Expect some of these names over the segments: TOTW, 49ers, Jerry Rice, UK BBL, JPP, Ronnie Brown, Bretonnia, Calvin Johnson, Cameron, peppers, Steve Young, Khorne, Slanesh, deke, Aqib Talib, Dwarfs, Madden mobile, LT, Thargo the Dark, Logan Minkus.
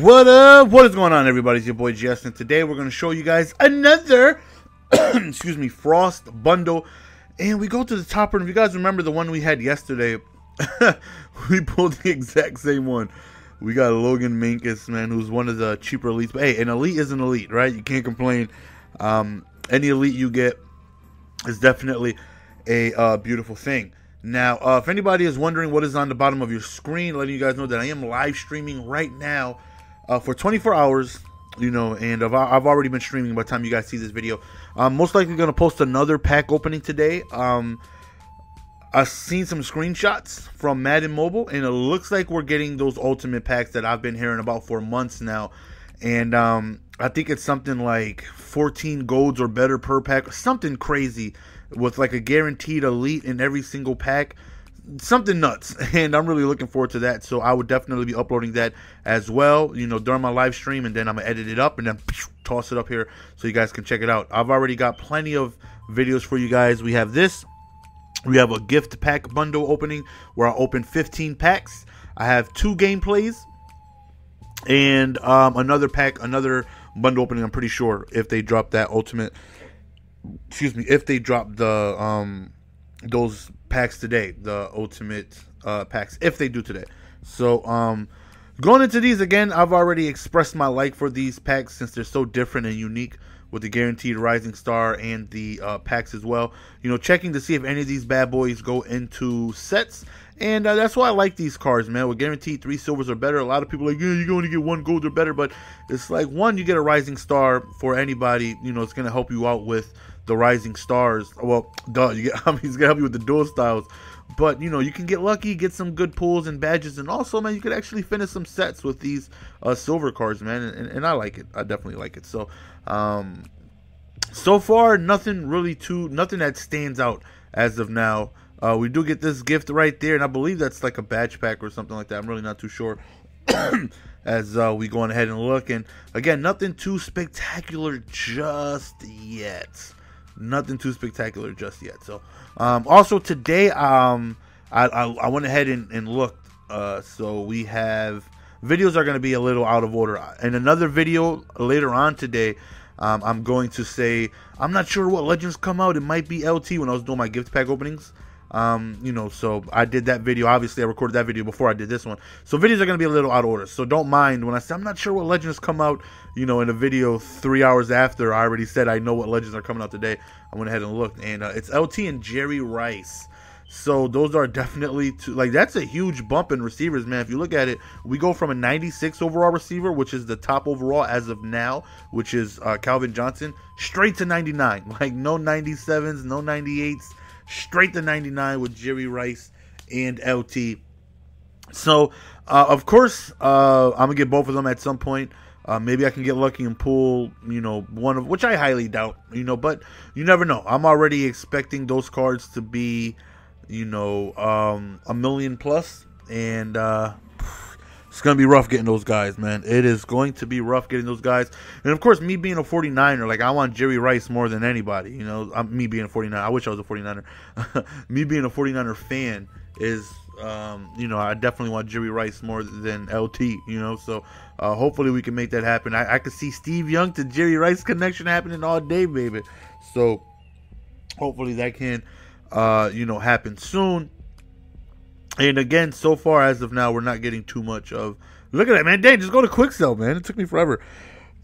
What up? What is going on, everybody? It's your boy Jess, and today we're going to show you guys another excuse me, Frost bundle. And we go to the topper, and if you guys remember the one we had yesterday, we pulled the exact same one. We got Logan Minkus, man, who's one of the cheaper elites. But hey, an elite is an elite, right? You can't complain. Any elite you get is definitely a beautiful thing. Now, if anybody is wondering what is on the bottom of your screen, letting you guys know that I am live streaming right now. For 24 hours, you know, and I've already been streaming by the time you guys see this video. I'm most likely going to post another pack opening today. I've seen some screenshots from Madden Mobile, and it looks like we're getting those ultimate packs that I've been hearing about for months now. And I think it's something like 14 golds or better per pack, something crazy, with like a guaranteed elite in every single pack. Something nuts, and I'm really looking forward to that. So I would definitely be uploading that as well, you know, during my live stream, and then I'm gonna edit it up and then toss it up here so you guys can check it out. I've already got plenty of videos for you guys. We have this, we have a gift pack bundle opening where I open 15 packs. I have 2 gameplays and another bundle opening. I'm pretty sure if they drop that ultimate, excuse me, if they drop the those packs today, the ultimate packs, if they do today. So going into these again, I've already expressed my like for these packs since they're so different and unique with the guaranteed rising star and the packs as well, you know, checking to see if any of these bad boys go into sets. And that's why I like these cards, man. We're guaranteed 3 silvers or better. A lot of people are like, yeah, you're going to get 1 gold or better, but it's like, one, you get a rising star for anybody, you know, it's going to help you out with the rising stars. Well, duh, you get, I mean, it's going to help you with the dual styles. But, you know, you can get lucky, get some good pulls and badges. And also, man, you could actually finish some sets with these silver cards, man. And I like it. I definitely like it. So, so far, nothing really too, nothing that stands out as of now. We do get this gift right there, and I believe that's like a badge pack or something like that. I'm really not too sure as we go on ahead and look. And again, nothing too spectacular just yet. Nothing too spectacular just yet. So, also today, I went ahead and looked. So we have, videos are going to be a little out of order. In another video later on today, I'm going to say, I'm not sure what legends come out. It might be LT when I was doing my gift pack openings. You know, so I did that video. Obviously, I recorded that video before I did this one. So videos are going to be a little out of order. So don't mind when I say I'm not sure what legends come out, you know, in a video 3 hours after I already said I know what legends are coming out today. I went ahead and looked, and it's LT and Jerry Rice. So those are definitely two, like, that's a huge bump in receivers, man. If you look at it, we go from a 96 overall receiver, which is the top overall as of now, which is Calvin Johnson, straight to 99. Like, no 97s, no 98s. Straight to 99 with Jerry Rice and LT. So, of course, I'm going to get both of them at some point. Maybe I can get lucky and pull, you know, one of, which I highly doubt, you know, but you never know. I'm already expecting those cards to be, you know, a million plus. And it's going to be rough getting those guys, man. It is going to be rough getting those guys. And, of course, me being a 49er, like, I want Jerry Rice more than anybody. You know, me being a 49er. I wish I was a 49er. Me being a 49er fan is, you know, I definitely want Jerry Rice more than LT, you know. So, hopefully we can make that happen. I could see Steve Young to Jerry Rice connection happening all day, baby. So, hopefully that can, you know, happen soon. And again, so far as of now, we're not getting too much of. Look at that, man. Dang, just go to quick sell, man. It took me forever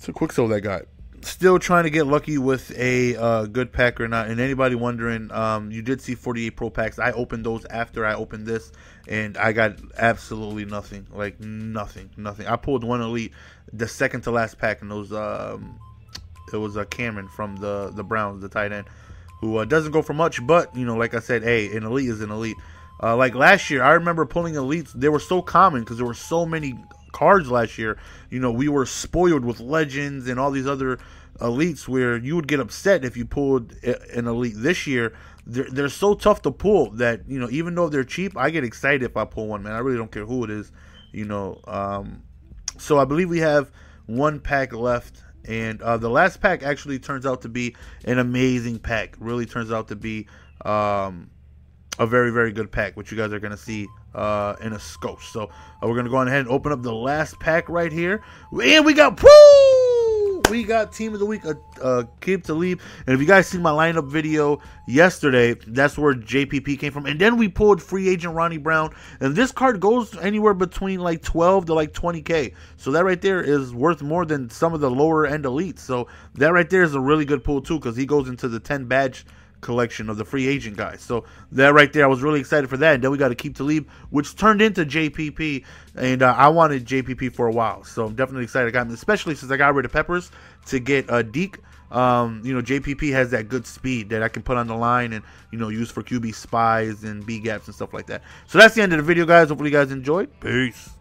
to quick sell that guy. Still trying to get lucky with a good pack or not. And anybody wondering, you did see 48 pro packs. I opened those after I opened this, and I got absolutely nothing. Like, nothing. I pulled one elite, the second to last pack, and those it was Cameron from the Browns, the tight end, who doesn't go for much. But, you know, like I said, hey, an elite is an elite. Like last year, I remember pulling elites. They were so common because there were so many cards last year. You know, we were spoiled with legends and all these other elites where you would get upset if you pulled an elite. This year, they're so tough to pull that, you know, even though they're cheap, I get excited if I pull one, man. I really don't care who it is, you know. So I believe we have one pack left. And the last pack actually turns out to be an amazing pack. Really turns out to be a very, very good pack, which you guys are going to see in a scope. So we're going to go ahead and open up the last pack right here. And we got, woo! We got Team of the Week, Aqib Talib. And if you guys see my lineup video yesterday, that's where JPP came from. And then we pulled free agent Ronnie Brown. And this card goes anywhere between like 12 to like 20K. So that right there is worth more than some of the lower end elites. So that right there is a really good pull too, because he goes into the 10 badge collection of the free agent guys. So that right there, I was really excited for that. And then we got Aqib Talib, which turned into JPP, and I wanted JPP for a while, so I'm definitely excited I got him, especially since I got rid of Peppers to get Deke. You know, JPP has that good speed that I can put on the line and, you know, use for QB spies and B gaps and stuff like that. So that's the end of the video, guys. Hopefully you guys enjoyed. Peace.